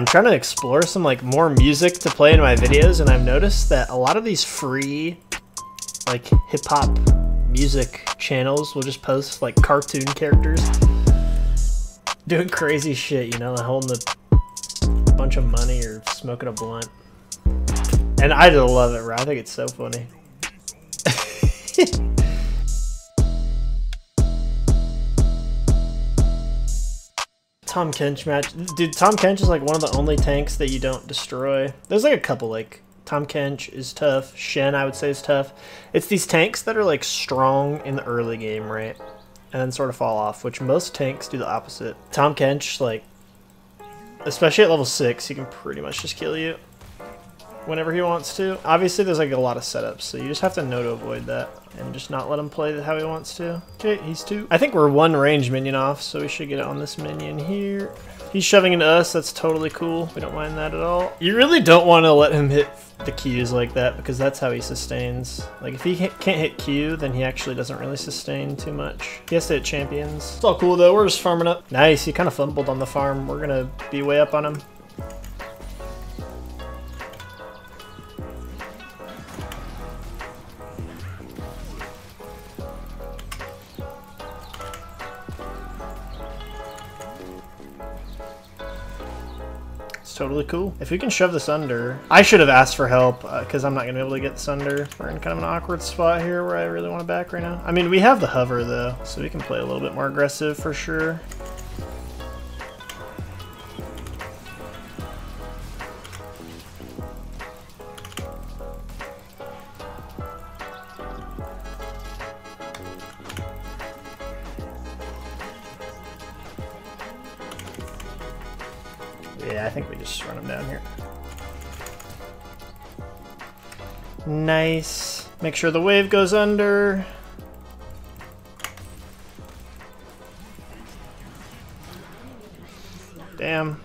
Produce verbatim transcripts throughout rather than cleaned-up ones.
I'm trying to explore some like more music to play in my videos, and I've noticed that a lot of these free like hip hop music channels will just post like cartoon characters doing crazy shit, you know, holding a bunch of money or smoking a blunt. And I just love it, bro. I think it's so funny. Tahm Kench match. Dude, Tahm Kench is like one of the only tanks that you don't destroy. There's like a couple, like Tahm Kench is tough. Shen, I would say, is tough. It's these tanks that are like strong in the early game, right? And then sort of fall off, which most tanks do the opposite. Tahm Kench, like, especially at level six, he can pretty much just kill you whenever he wants to. Obviously, there's like a lot of setups, so you just have to know to avoid that and just not let him play how he wants to. Okay, he's two. I think we're one range minion off, so we should get it on this minion here. He's shoving into us. That's totally cool. We don't mind that at all. You really don't want to let him hit the Qs like that, because that's how he sustains. Like, if he can't hit Q, then he actually doesn't really sustain too much. He has to hit champions. It's all cool, though. We're just farming up. Nice. He kind of fumbled on the farm. We're going to be way up on him. Totally cool. If we can shove this under, I should have asked for help because uh, I'm not gonna be able to get this under. We're in kind of an awkward spot here where I really want to back right now. I mean, we have the hover though, so we can play a little bit more aggressive for sure. Yeah, I think we just run him down here. Nice. Make sure the wave goes under. Damn.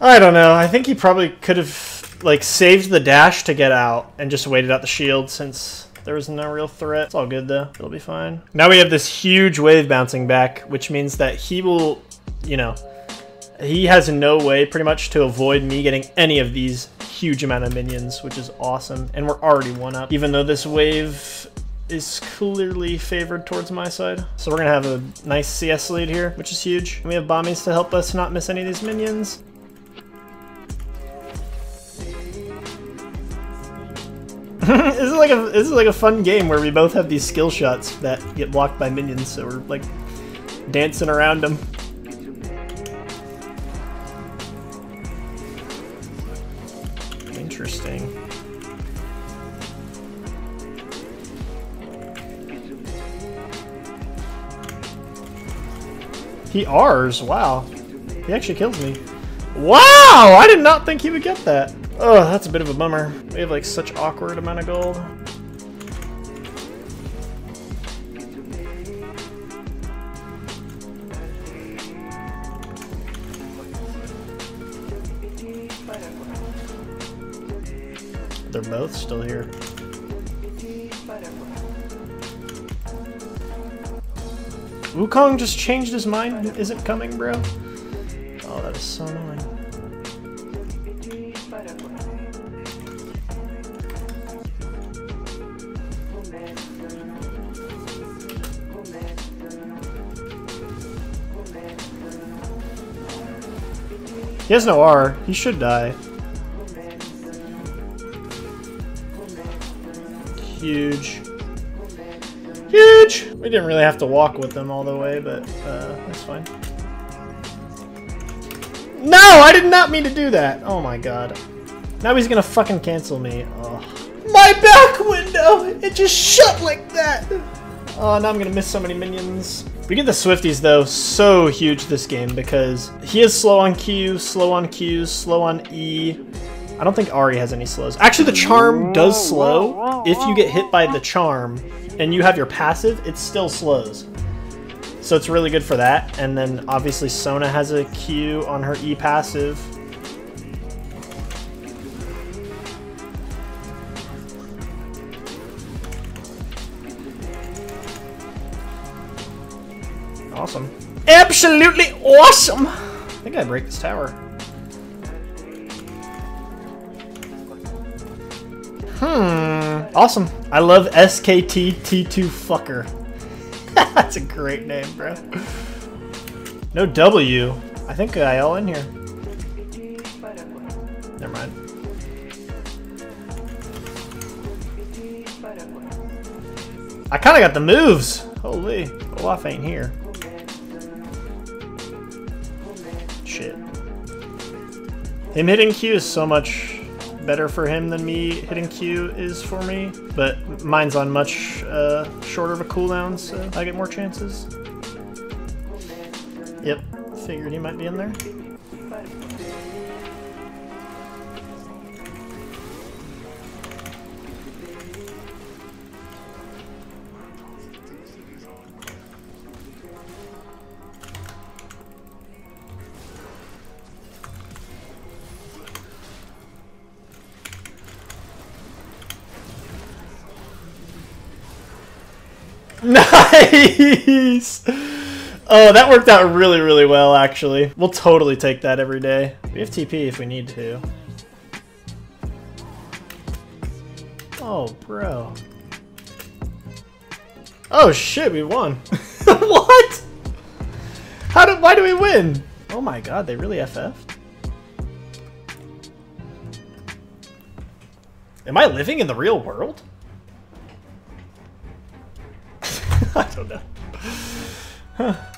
I don't know. I think he probably could have like saved the dash to get out and just waited out the shield since there was no real threat. It's all good though. It'll be fine. Now we have this huge wave bouncing back, which means that he will, you know, he has no way pretty much to avoid me getting any of these huge amount of minions, which is awesome. And we're already one up, even though this wave is clearly favored towards my side. So we're gonna have a nice C S lead here, which is huge. And we have bombies to help us not miss any of these minions. This is like a this is like a fun game where we both have these skill shots that get blocked by minions, so we're like dancing around them. Interesting. He R's, wow. He actually kills me. Wow, I did not think he would get that. Oh, that's a bit of a bummer. We have like such awkward amount of gold. They're both still here. Wukong just changed his mind and isn't coming, bro. Oh, that is so annoying. He has no R. He should die. Huge. Huge! We didn't really have to walk with them all the way, but uh, that's fine. No! I did not mean to do that! Oh my god. Now he's gonna fucking cancel me. Oh. My back window! It just shut like that! Oh, now I'm gonna miss so many minions. We get the Swifties though, so huge this game because he is slow on Q, slow on Q, slow on E. I don't think Ari has any slows. Actually, the charm does slow. If you get hit by the charm and you have your passive, it still slows. So it's really good for that. And then obviously Sona has a Q on her E passive. Awesome. Absolutely awesome. I think I break this tower. Hmm. Awesome. I love S K T T two fucker. That's a great name, bro. No W. I think I all in here. Never mind. I kind of got the moves. Holy, Olaf ain't here. Shit. Him hitting Q is so much better for him than me hitting Q is for me, but mine's on much uh, shorter of a cooldown, so I get more chances. Yep, figured he might be in there. Nice! Oh, that worked out really, really well, actually. We'll totally take that every day. We have T P if we need to. Oh, bro. Oh, shit, we won. What? How do, why do we win? Oh my god, they really F F'd? Am I living in the real world? I don't know. Huh.